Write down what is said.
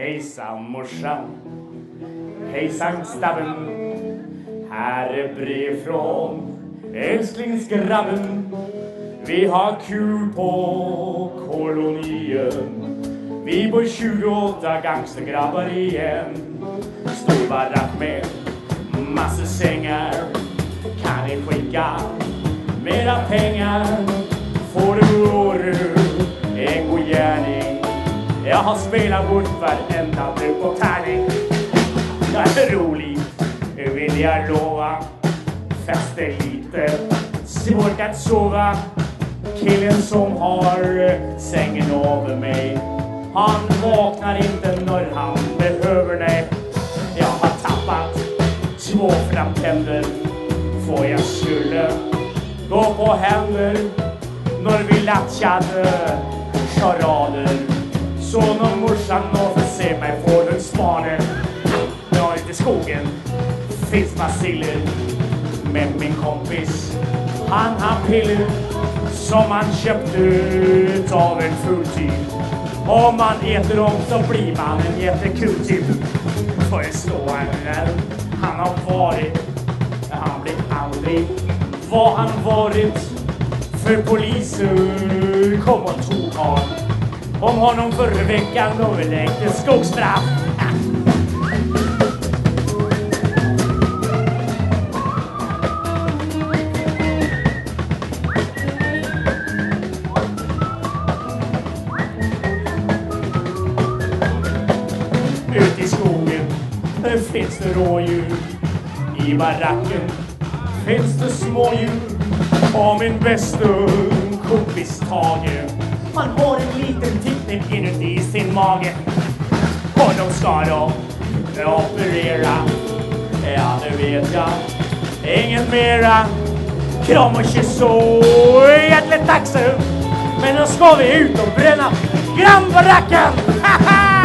Hejsan morsan, hejsan stabben. Här är brev från älsklingsgrabben. Vi har kul på kolonien. Vi bor 28 gangstergrabbar igen. Stor barack med massor sängar. Kan ni skicka mera pengar? Får du en god gärning. Jag har spelat bort varenda bruk och tärning. Jag är rolig, vill jag lova. Fäster lite, svårt att sova. Killen som har sängen över mig, han vaknar inte när han behöver det. Jag har tappat 2 framtänder. Får jag skulle gå på händer när vi latchade charader. Så när morsan får se mig får du spanen. Drar ut i skogen, finns basiller. Men min kompis, han har piller som han köpt ut av en full typ. Om man äter dem så blir man en jättekul typ. Får jag slå här, han har varit. Han blir aldrig vad han varit. För polisen kom och tog han om honom förra veckan och överlägte skogsstraff. Ut i skogen finns det rådjur. I baracken finns det smådjur. Och min bästa kompis Tage, han har en liten tittning inuti sin mage. Och de ska då operera. Ja, det vet jag, inget mera. Kram och kyss och hjärtligt tacksam. Men då ska vi ut och bränna grannbaracken. Haha!